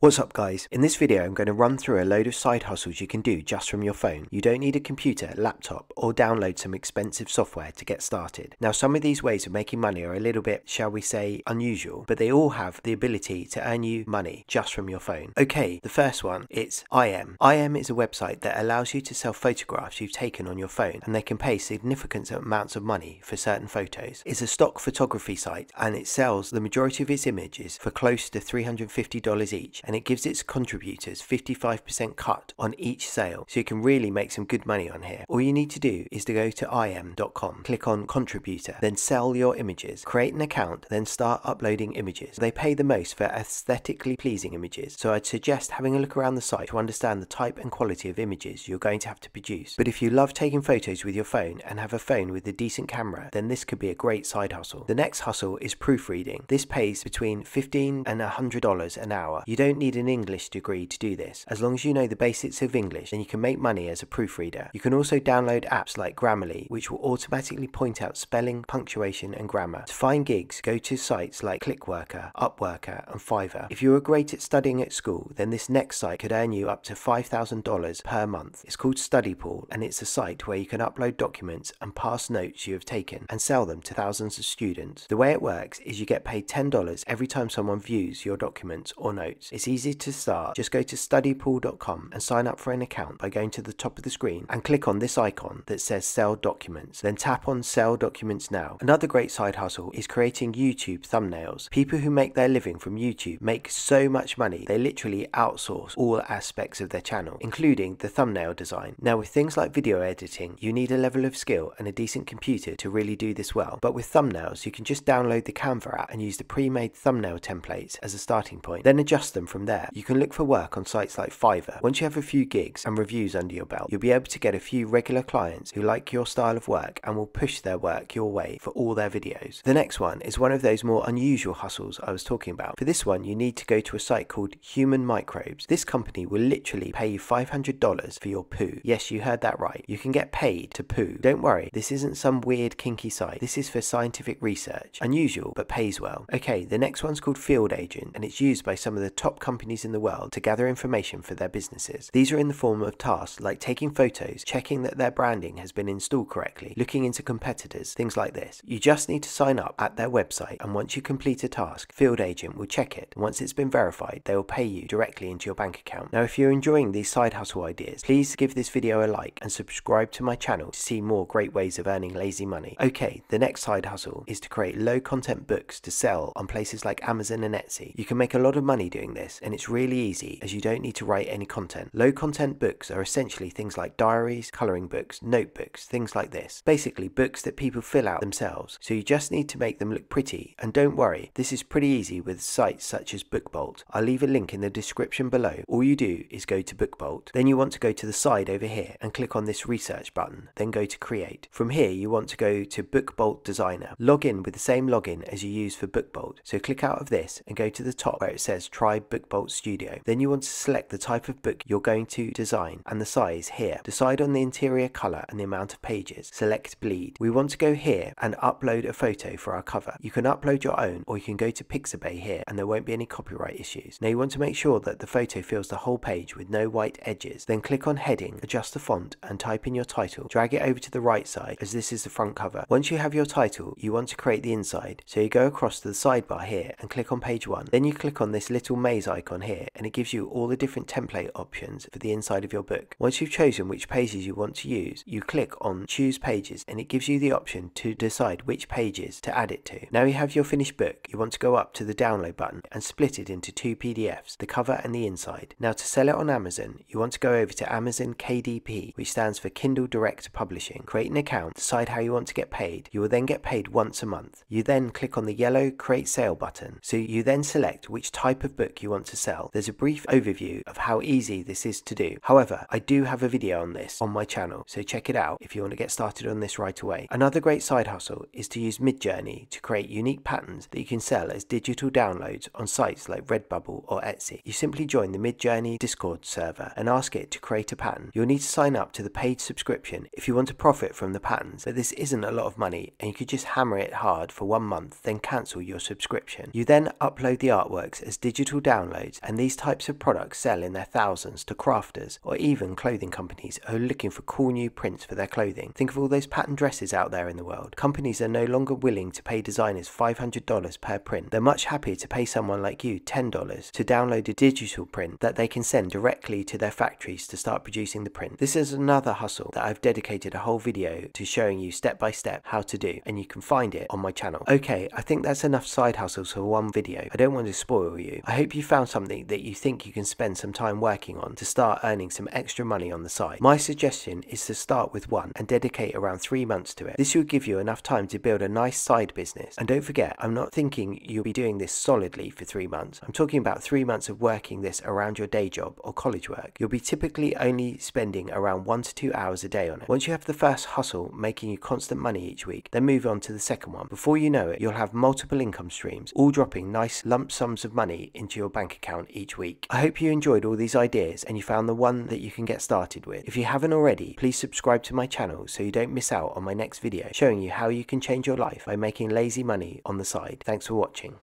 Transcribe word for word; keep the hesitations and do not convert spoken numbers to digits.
What's up guys, in this video I'm going to run through a load of side hustles you can do just from your phone. You don't need a computer, laptop or download some expensive software to get started. Now some of these ways of making money are a little bit, shall we say, unusual, but they all have the ability to earn you money just from your phone. Okay, the first one, it's I M. I M is a website that allows you to sell photographs you've taken on your phone, and they can pay significant amounts of money for certain photos. It's a stock photography site and it sells the majority of its images for close to three hundred fifty dollars each, and it gives its contributors fifty-five percent cut on each sale, so you can really make some good money on here. All you need to do is to go to I M dot com, click on contributor, then sell your images, create an account, then start uploading images. They pay the most for aesthetically pleasing images, so I'd suggest having a look around the site to understand the type and quality of images you're going to have to produce. But if you love taking photos with your phone and have a phone with a decent camera, then this could be a great side hustle. The next hustle is proofreading. This pays between fifteen dollars and one hundred dollars an hour. You don't need an English degree to do this. As long as you know the basics of English, then you can make money as a proofreader. You can also download apps like Grammarly, which will automatically point out spelling, punctuation and grammar. To find gigs, go to sites like Clickworker, Upworker and Fiverr. If you were great at studying at school, then this next site could earn you up to five thousand dollars per month. It's called Studypool, and it's a site where you can upload documents and past notes you have taken and sell them to thousands of students. The way it works is you get paid ten dollars every time someone views your documents or notes. It's easy to start. Just go to studypool dot com and sign up for an account by going to the top of the screen and click on this icon that says sell documents, then tap on sell documents now. Another great side hustle is creating YouTube thumbnails. People who make their living from YouTube make so much money they literally outsource all aspects of their channel, including the thumbnail design. Now with things like video editing, you need a level of skill and a decent computer to really do this well, but with thumbnails you can just download the Canva app and use the pre-made thumbnail templates as a starting point, then adjust them from there. You can look for work on sites like Fiverr. Once you have a few gigs and reviews under your belt, you'll be able to get a few regular clients who like your style of work and will push their work your way for all their videos. The next one is one of those more unusual hustles I was talking about. For this one, you need to go to a site called Human Microbes. This company will literally pay you five hundred dollars for your poo. Yes, you heard that right. You can get paid to poo. Don't worry, this isn't some weird kinky site. This is for scientific research. Unusual, but pays well. Okay, the next one's called Field Agent, and it's used by some of the top companies in the world to gather information for their businesses. These are in the form of tasks like taking photos, checking that their branding has been installed correctly, looking into competitors, things like this. You just need to sign up at their website, and once you complete a task, Field Agent will check it. Once it's been verified, they will pay you directly into your bank account. Now, if you're enjoying these side hustle ideas, please give this video a like and subscribe to my channel to see more great ways of earning lazy money. Okay, the next side hustle is to create low content books to sell on places like Amazon and Etsy. You can make a lot of money doing this, and it's really easy as you don't need to write any content. Low content books are essentially things like diaries, colouring books, notebooks, things like this. Basically books that people fill out themselves, so you just need to make them look pretty. And don't worry, this is pretty easy with sites such as BookBolt. I'll leave a link in the description below. All you do is go to BookBolt, then you want to go to the side over here and click on this research button, then go to create. From here you want to go to BookBolt Designer. Log in with the same login as you use for BookBolt, so click out of this and go to the top where it says try BookBolt Bolt Studio. Then you want to select the type of book you're going to design and the size here. Decide on the interior color and the amount of pages. Select bleed. We want to go here and upload a photo for our cover. You can upload your own, or you can go to Pixabay here and there won't be any copyright issues. Now you want to make sure that the photo fills the whole page with no white edges. Then click on heading, adjust the font and type in your title. Drag it over to the right side as this is the front cover. Once you have your title, you want to create the inside. So you go across to the sidebar here and click on page one. Then you click on this little maze icon here and it gives you all the different template options for the inside of your book. Once you've chosen which pages you want to use, you click on choose pages and it gives you the option to decide which pages to add it to. Now you have your finished book, you want to go up to the download button and split it into two P D Fs, the cover and the inside. Now to sell it on Amazon, you want to go over to Amazon K D P, which stands for Kindle Direct Publishing. Create an account, decide how you want to get paid. You will then get paid once a month. You then click on the yellow create sale button, so you then select which type of book you want to sell. There's a brief overview of how easy this is to do. However, I do have a video on this on my channel, so check it out if you want to get started on this right away. Another great side hustle is to use Midjourney to create unique patterns that you can sell as digital downloads on sites like Redbubble or Etsy. You simply join the Midjourney Discord server and ask it to create a pattern. You'll need to sign up to the paid subscription if you want to profit from the patterns, but this isn't a lot of money and you could just hammer it hard for one month, then cancel your subscription. You then upload the artworks as digital downloads downloads, and these types of products sell in their thousands to crafters or even clothing companies who are looking for cool new prints for their clothing. Think of all those pattern dresses out there in the world. Companies are no longer willing to pay designers five hundred dollars per print. They're much happier to pay someone like you ten dollars to download a digital print that they can send directly to their factories to start producing the print. This is another hustle that I've dedicated a whole video to showing you step by step how to do, and you can find it on my channel. Okay, I think that's enough side hustles for one video. I don't want to spoil you. I hope you found something that you think you can spend some time working on to start earning some extra money on the side. My suggestion is to start with one and dedicate around three months to it. This will give you enough time to build a nice side business. And don't forget, I'm not thinking you'll be doing this solidly for three months. I'm talking about three months of working this around your day job or college work. You'll be typically only spending around one to two hours a day on it. Once you have the first hustle making you constant money each week, then move on to the second one. Before you know it, you'll have multiple income streams, all dropping nice lump sums of money into your bank account each week. I hope you enjoyed all these ideas and you found the one that you can get started with. If you haven't already, please subscribe to my channel so you don't miss out on my next video showing you how you can change your life by making lazy money on the side. Thanks for watching.